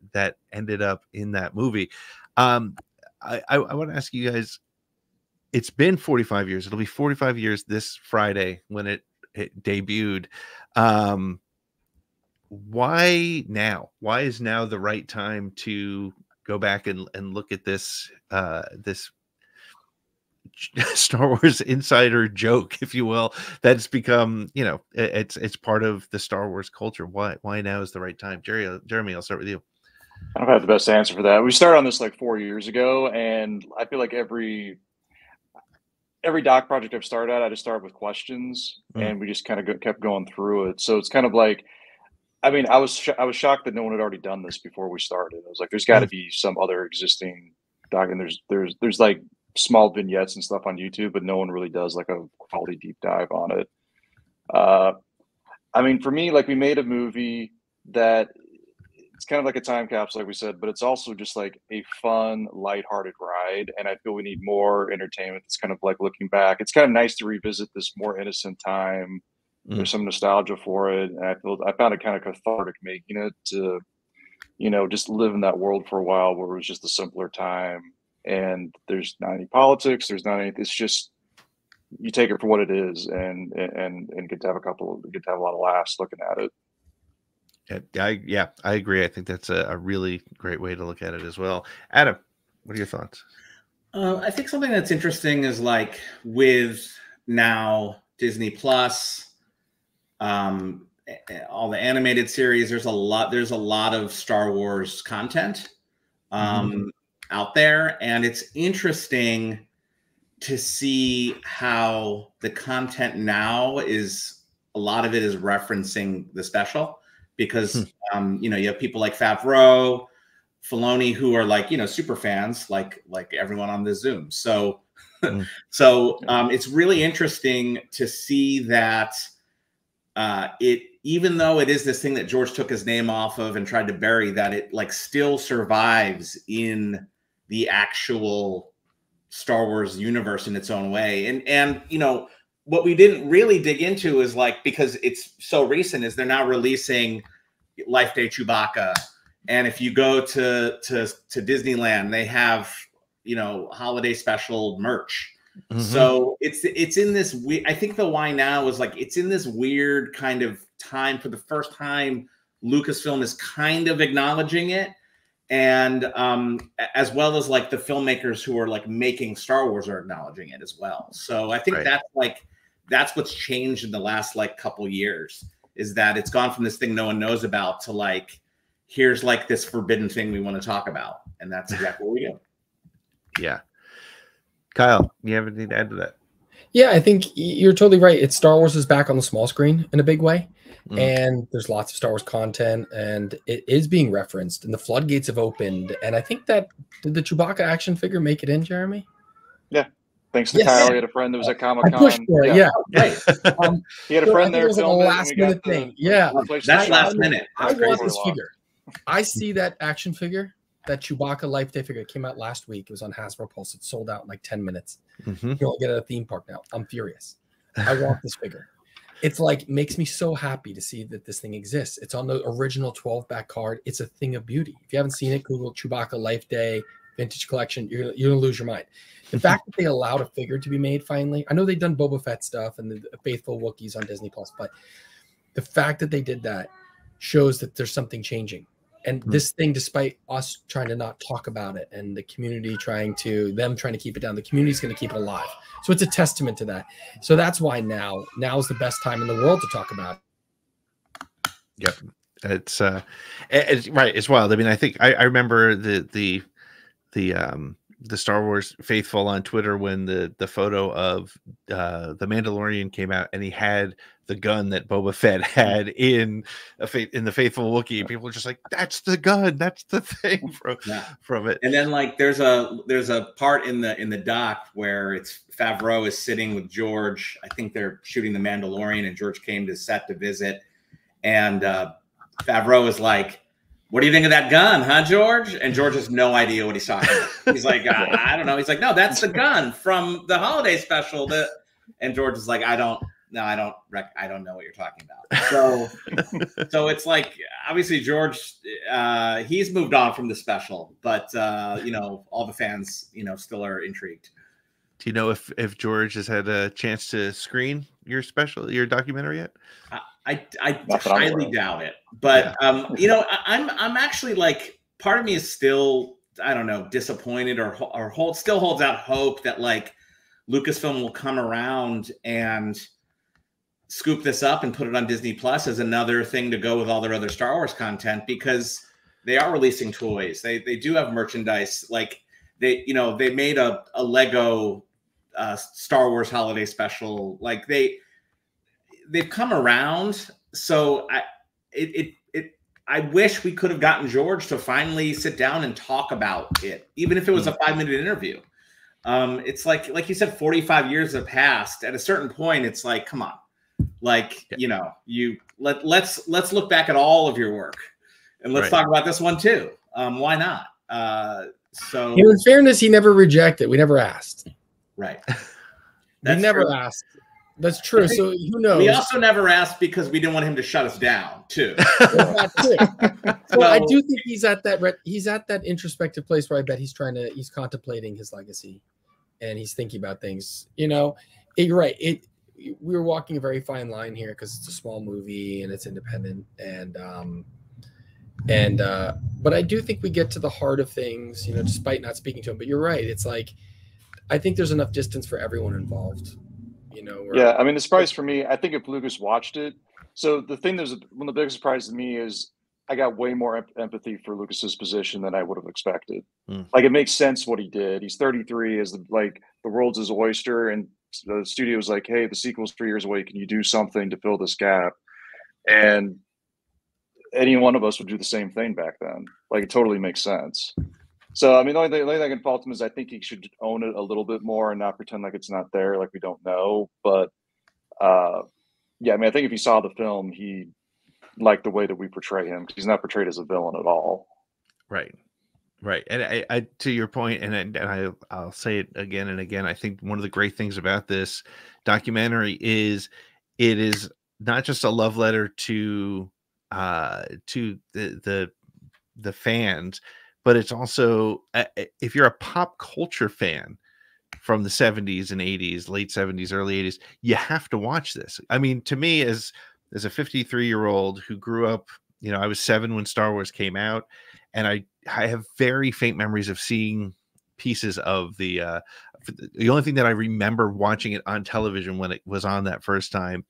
ended up in that movie. I want to ask you guys, it's been 45 years. It'll be 45 years this Friday when it debuted. Why now? Why is now the right time to go back and look at this this Star Wars insider joke, if you will, that's become, you know, it's part of the Star Wars culture? Why now is the right time? Jeremy, I'll start with you. I don't have the best answer for that. We started on this like 4 years ago, and I feel like every doc project I've started at, I just started with questions, and we just kind of kept going through it. So it's kind of like, I mean, I was shocked that no one had already done this before we started. I was like, there's got to be some other existing doc, and there's like small vignettes and stuff on YouTube, but no one really does like a quality deep dive on it. I mean, for me, like, we made a movie that it's kind of like a time capsule, like we said, but it's also just like a fun, lighthearted ride. And I feel we need more entertainment. It's kind of like looking back. It's kind of nice to revisit this more innocent time. There's some nostalgia for it. And I found it kind of cathartic making it, to, you know, just live in that world for a while where it was just a simpler time. And there's not any politics. There's not any, it's just, you take it for what it is, and get to have a lot of laughs looking at it. I agree. I think that's a really great way to look at it as well. Adam, what are your thoughts? I think something that's interesting is, like, with now Disney Plus, all the animated series, there's a lot of Star Wars content out there. And it's interesting to see how the content now is, a lot of it is referencing the special. Because, you know, you have people like Favreau, Filoni, who are, like, you know, super fans, like everyone on the Zoom. So, it's really interesting to see that even though it is this thing that George took his name off of and tried to bury, that it, like, still survives in the actual Star Wars universe in its own way. And, you know, what we didn't really dig into is, like, because it's so recent, is they're now releasing Life Day Chewbacca. And if you go to Disneyland, they have, you know, holiday special merch. So it's in this, I think the why now is, like, it's in this weird kind of time. For the first time, Lucasfilm is kind of acknowledging it. And as well as, like, the filmmakers who are, like, making Star Wars are acknowledging it as well. So I think that's, like, that's what's changed in the last, like, couple years, is that it's gone from this thing no one knows about to, like, here's, like, this forbidden thing we want to talk about. And that's exactly what we do. Yeah. Kyle, you have anything to add to that? Yeah, I think you're totally right. It's Star Wars is back on the small screen in a big way. And there's lots of Star Wars content, and it is being referenced, and the floodgates have opened. And I think that, did the Chewbacca action figure make it in, Jeremy? Yeah. Thanks to Kyle, he had a friend that was at Comic-Con. I pushed for it, yeah. He had a friend there. It was a last-minute thing. Yeah. That's last minute. I want this figure. I see that action figure, that Chewbacca Life Day figure, came out last week. It was on Hasbro Pulse. It sold out in like 10 minutes. You don't get it at a theme park now. I'm furious. I want this figure. It's like, makes me so happy to see that this thing exists. It's on the original 12-back card. It's a thing of beauty. If you haven't seen it, Google Chewbacca Life Day Vintage Collection. You're going to lose your mind. The fact that they allowed a figure to be made finally. I know they've done Boba Fett stuff and the faithful Wookiees on Disney Plus, but the fact that they did that shows that there's something changing. And this thing, despite us trying to not talk about it and the community trying to keep it down, the community's going to keep it alive. So it's a testament to that. So that's why now is the best time in the world to talk about it. Yep. It's right. It's wild. I mean, I think I remember the Star Wars faithful on Twitter when the photo of the Mandalorian came out, and he had the gun that Boba Fett had in the faithful Wookiee. People were just like, "That's the gun. That's the thing from it." And then, like, there's a part in the doc where it's Favreau is sitting with George. I think they're shooting the Mandalorian, and George came to set to visit, and Favreau is like, "What do you think of that gun, huh, George?" And George has no idea what he's talking about. He's like, I don't know. He's like, no, that's the gun from the holiday special. And George is like, I don't know what you're talking about. So it's like, obviously George, he's moved on from the special, but you know, all the fans, you know, still are intrigued. Do you know if George has had a chance to screen your special, your documentary yet? I highly doubt it, but you know, I'm actually, like, part of me is still, I don't know, disappointed or still holds out hope that, like, Lucasfilm will come around and scoop this up and put it on Disney Plus as another thing to go with all their other Star Wars content, because they are releasing toys. They do have merchandise. Like, they made a Lego Star Wars Holiday Special. Like, they've come around. So I, it, it, it I wish we could have gotten George to finally sit down and talk about it, even if it was a 5-minute interview. It's like you said, 45 years have passed. At a certain point, it's like, come on, like, you know, let's look back at all of your work and let's talk about this one too. Why not? So in fairness, he never rejected. We never asked. Right. We never asked. That's true. So who knows? We also never asked because we didn't want him to shut us down, too. So I do think he's at that introspective place where I bet he's contemplating his legacy, and he's thinking about things. You know, you're right. We were walking a very fine line here because it's a small movie and it's independent, and but I do think we get to the heart of things, you know, despite not speaking to him. But you're right. It's like I think there's enough distance for everyone involved. You know, yeah, I mean, the surprise for me, I think if Lucas watched it, so the thing that's one of the biggest surprises to me is I got way more empathy for Lucas's position than I would have expected. Like, it makes sense what he did. He's 33, is like the world's his oyster, and the studio's like, hey, the sequel's 3 years away. Can you do something to fill this gap? And any one of us would do the same thing back then. Like, it totally makes sense. So, I mean, the only thing I can fault him is I think he should own it a little bit more and not pretend like it's not there, like we don't know. But, yeah, I mean, I think if he saw the film, he liked the way that we portray him, because he's not portrayed as a villain at all. Right. Right. And I to your point, and I'll say it again and again, I think one of the great things about this documentary is it is not just a love letter to the fans, but it's also, if you're a pop culture fan from the 70s and 80s, late 70s, early 80s, you have to watch this. I mean, to me, as a 53-year-old who grew up, you know, I was 7 when Star Wars came out, and I have very faint memories of seeing pieces of the only thing that I remember watching it on television when it was on that first time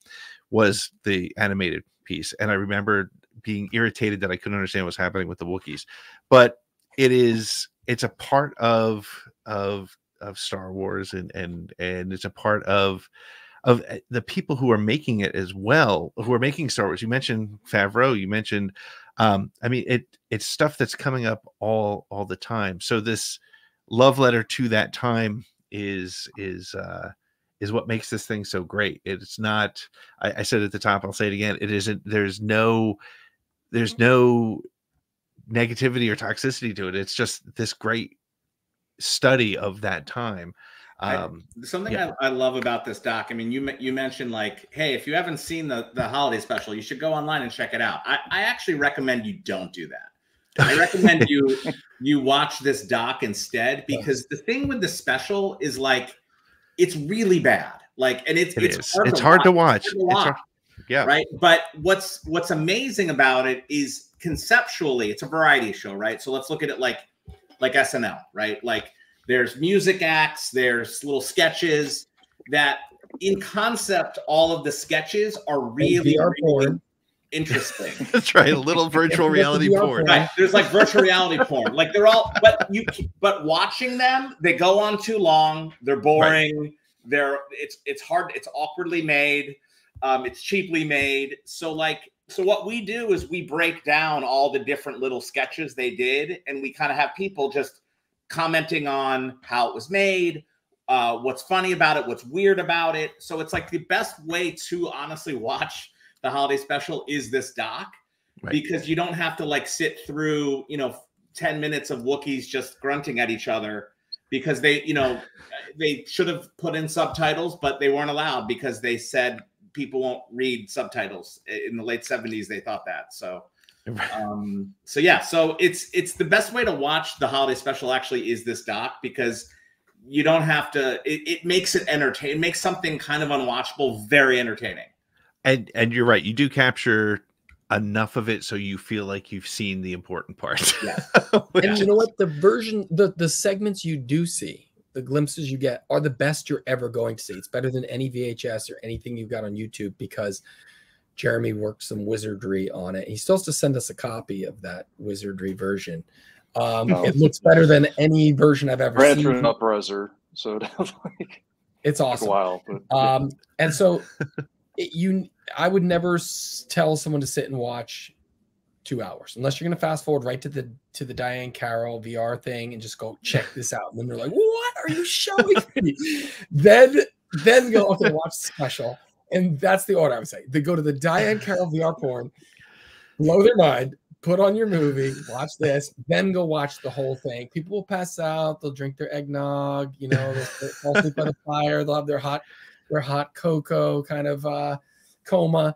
was the animated piece. And I remember being irritated that I couldn't understand what was happening with the Wookiees. But it's a part of Star Wars, and it's a part of the people who are making it as well, who are making Star Wars. You mentioned Favreau, you mentioned, I mean, it's stuff that's coming up all the time. So this love letter to that time is what makes this thing so great. It's not, I said at the top, I'll say it again. It isn't, there's no negativity or toxicity to it. It's just this great study of that time. Something I love about this doc, I mean, you mentioned, like, hey, if you haven't seen the holiday special, you should go online and check it out. I actually recommend you don't do that. I recommend you watch this doc instead, because the thing with the special is, like, it's really bad. Like, and it's hard to watch. Yeah. Right. But what's amazing about it is, conceptually, it's a variety show, right? So let's look at it like SNL, right? Like, there's music acts, there's little sketches that in concept, all of the sketches are really interesting. That's right. A little virtual reality porn. Right. There's like virtual reality porn. Like, they're all, but watching them, they go on too long. They're boring. Right. It's hard. It's awkwardly made. It's cheaply made. So, like, so what we do is we break down all the different little sketches they did, and we kind of have people just commenting on how it was made, what's funny about it, what's weird about it. So it's like the best way to honestly watch the holiday special is this doc, right? Because you don't have to, like, sit through, you know, 10 minutes of Wookiees just grunting at each other, because they, you know, they should have put in subtitles, but they weren't allowed because they said people won't read subtitles. In the late 70s, they thought that. So, so yeah, so it's the best way to watch the holiday special actually is this doc, because you don't have to, it makes it entertaining. It makes something kind of unwatchable very entertaining. And you're right. You do capture enough of it so you feel like you've seen the important parts. Yeah. And you know what? The version, the segments you do see, the glimpses you get are the best you're ever going to see. It's better than any VHS or anything you've got on YouTube, because Jeremy worked some wizardry on it. He still has to send us a copy of that wizardry version. It looks better than any version I've ever seen. Ran through an up-reser, so it's awesome. Wild, but... and so I would never tell someone to sit and watch 2 hours, unless you're going to fast forward right to the Diahann Carroll VR thing and just go check this out. And then they're like, what are you showing me? Then you'll also watch the special. And that's the order I would say. They go to the Diahann Carroll VR porn, blow their mind, put on your movie, watch this, then go watch the whole thing. People will pass out. They'll drink their eggnog, you know, they'll fall asleep by the fire. They'll have their hot cocoa kind of coma.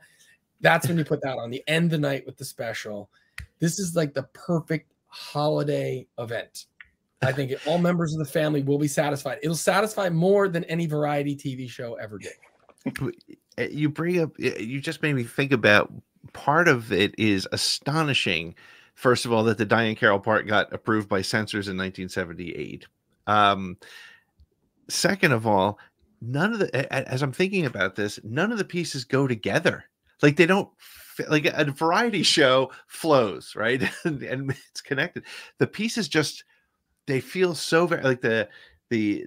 That's when you put that on. The end the night with the special. This is like the perfect holiday event. I think all members of the family will be satisfied. It'll satisfy more than any variety TV show ever did. You bring up, you just made me think about, part of it is astonishing, first of all, that the Diahann Carroll part got approved by censors in 1978. Second of all, none of the, as I'm thinking about this, none of the pieces go together. Like they don't, like a variety show flows, right? and it's connected. The pieces just, they feel so very like the B.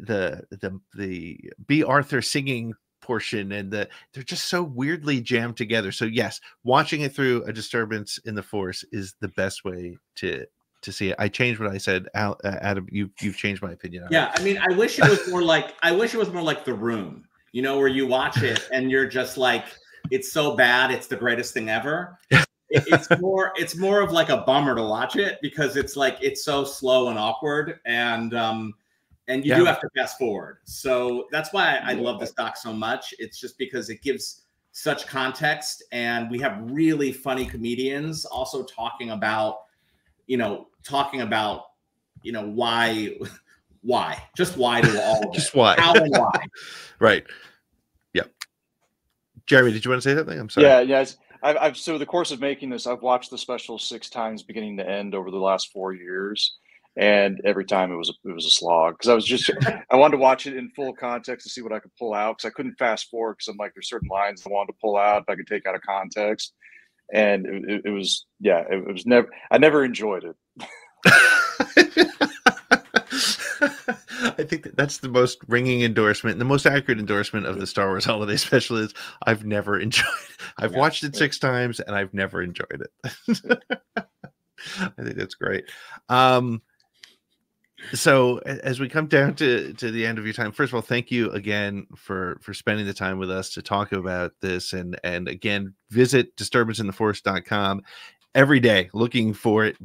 Arthur singing portion and they're just so weirdly jammed together. So yes, watching it through A Disturbance in the Force is the best way to see it. I changed what I said. Adam, you've changed my opinion. Yeah, I mean, I wish it was more like The Room, you know, where you watch it and you're just like, it's so bad, it's the greatest thing ever. It's more of like a bummer to watch it because it's like it's so slow and awkward, and you do have to fast forward. So that's why I love this doc so much. It's just because it gives such context, and we have really funny comedians also talking about why to all of just why, how and why, right? Jeremy, did you want to say something? I'm sorry. Yeah. I've so the course of making this, I've watched the special 6 times, beginning to end, over the last 4 years, and every time it was a slog because I wanted to watch it in full context to see what I could pull out, because I couldn't fast forward, because I'm like, there's certain lines I wanted to pull out that I could take out of context, and I never enjoyed it. I think that's the most ringing endorsement, the most accurate endorsement of the Star Wars Holiday Special is I've never enjoyed it. I've watched it 6 times and I've never enjoyed it. I think that's great. So as we come down to the end of your time, first of all, thank you again for spending the time with us to talk about this. And again, visit disturbance in the force.com. every day looking for it,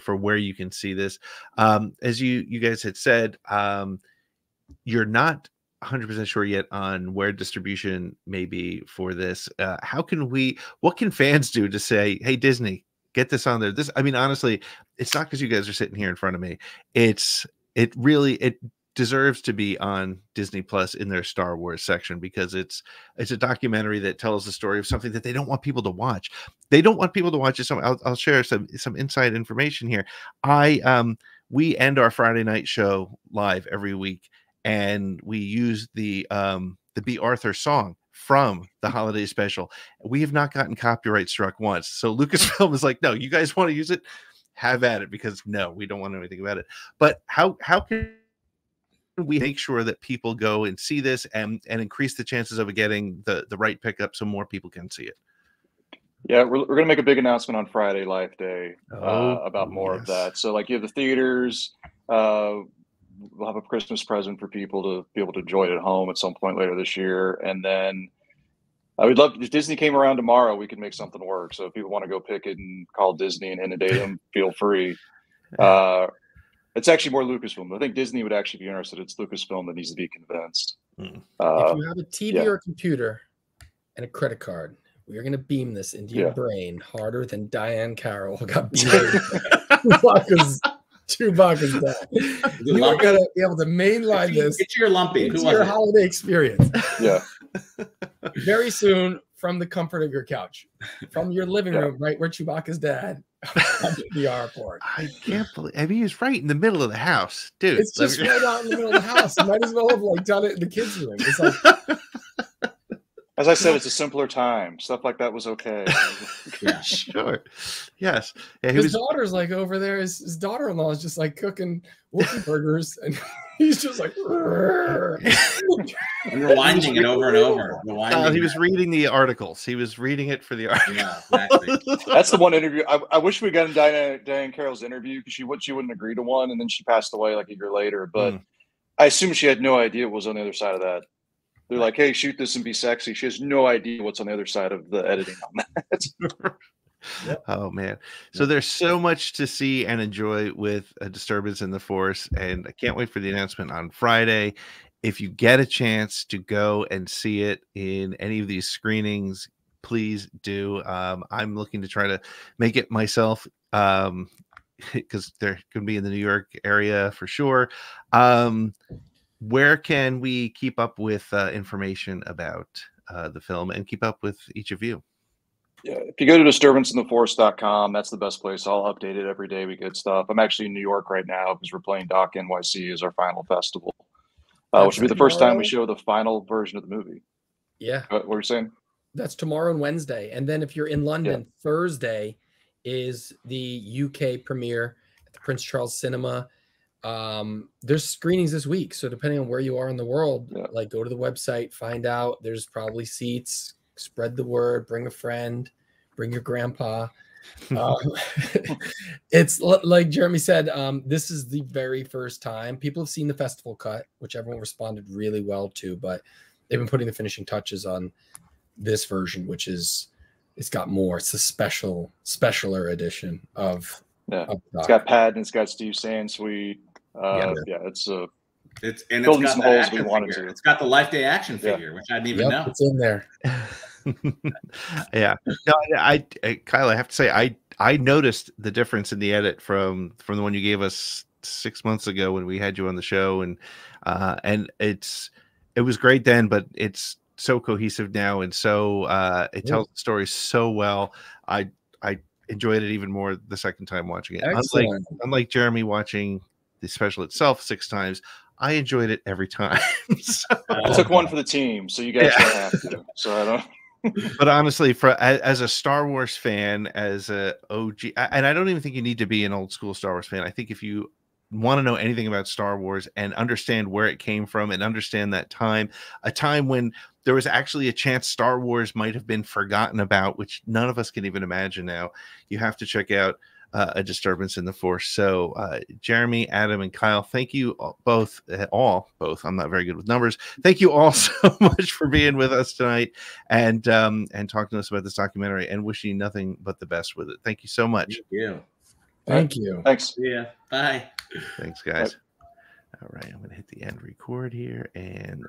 for where you can see this. As you guys had said, you're not 100% sure yet on where distribution may be for this. What can fans do to say, hey, Disney, get this on there? This, I mean, honestly, it's not because you guys are sitting here in front of me. It really deserves to be on Disney Plus in their Star Wars section, because it's a documentary that tells the story of something that they don't want people to watch. They don't want people to watch it. So I'll share some inside information here. We end our Friday night show live every week, and we use the B. Arthur song from the Holiday Special. We have not gotten copyright struck once. So Lucasfilm is like, no, you guys want to use it? Have at it, because no, we don't want to know anything about it. But how can we make sure that people go and see this and increase the chances of it getting the right pickup so more people can see it? Yeah, we're going to make a big announcement on Friday, Life Day, about more of that. So like you have the theaters, we'll have a Christmas present for people to be able to enjoy it at home at some point later this year. And then I would love, if Disney came around tomorrow, we could make something work. So if people want to go pick it and call Disney and inundate them, feel free. It's actually more Lucasfilm. I think Disney would actually be interested. It's Lucasfilm that needs to be convinced. Mm. If you have a TV or a computer and a credit card, we are going to beam this into your brain harder than Diahann Carroll got beamed. Chewbacca's dead. You are going to be able to mainline this. It's your lumpy. It's your holiday experience. Yeah. Very soon, from the comfort of your couch, from your living room, right where Chewbacca's dad. I can't believe, I mean, he's right in the middle of the house, dude. It's just right out in the middle of the house. Might as well have like done it in the kids' room. It's like As I said, it's a simpler time. Stuff like that was okay. Yeah, sure. Yes. Yeah, his daughter's like over there. His daughter-in-law is just like cooking Wookiee burgers, and he's just like and rewinding it over and over. He was reading the articles. He was reading it for the article. Yeah, exactly. That's the one interview. I wish we got in Diahann Carroll's interview because she wouldn't agree to one, and then she passed away like a year later. But I assume she had no idea what was on the other side of that. They're like, hey, shoot this and be sexy. She has no idea what's on the other side of the editing on that. Yep. Oh, man. So there's so much to see and enjoy with A Disturbance in the Force. And I can't wait for the announcement on Friday. If you get a chance to go and see it in any of these screenings, please do. I'm looking to try to make it myself because they're going to be in the New York area for sure. Where can we keep up with information about the film and keep up with each of you? Yeah, if you go to disturbance in the force.com, that's the best place. I'll update it every day. We get stuff. I'm actually in New York right now because we're playing Doc NYC as our final festival, which will be the first time we show the final version of the movie. Yeah. What were you saying? That's tomorrow and Wednesday. And then if you're in London, Thursday is the UK premiere at the Prince Charles Cinema. There's screenings this week, so depending on where you are in the world, like go to the website, find out. There's probably seats. Spread the word. Bring a friend. Bring your grandpa. It's like Jeremy said. This is the very first time people have seen the festival cut, which everyone responded really well to. But they've been putting the finishing touches on this version, which is it's got more. It's a specialer edition of. Yeah, it's got Pat and it's got Steve Sansweet. It's got some holes we wanted to. It's got the Life Day action figure, which I didn't even know. It's in there. Yeah. No, Kyle, I have to say I noticed the difference in the edit from the one you gave us 6 months ago when we had you on the show, and it was great then, but it's so cohesive now, and so it tells the story so well. I enjoyed it even more the second time watching it. Unlike Jeremy watching the special itself 6 times, I enjoyed it every time. So, I took one for the team, so you guys don't have to. So I don't. But honestly, as a Star Wars fan, as a OG, and I don't even think you need to be an old school Star Wars fan. I think if you want to know anything about Star Wars and understand where it came from and understand that time, a time when there was actually a chance Star Wars might have been forgotten about, which none of us can even imagine now, you have to check out A Disturbance in the Force. So Jeremy, Adam, and Kyle, thank you both, I'm not very good with numbers. Thank you all so much for being with us tonight and talking to us about this documentary and wishing you nothing but the best with it. Thank you so much. Thank you. Thank you. Thanks. Yeah. Bye. Thanks, guys. All right. I'm going to hit the end record here and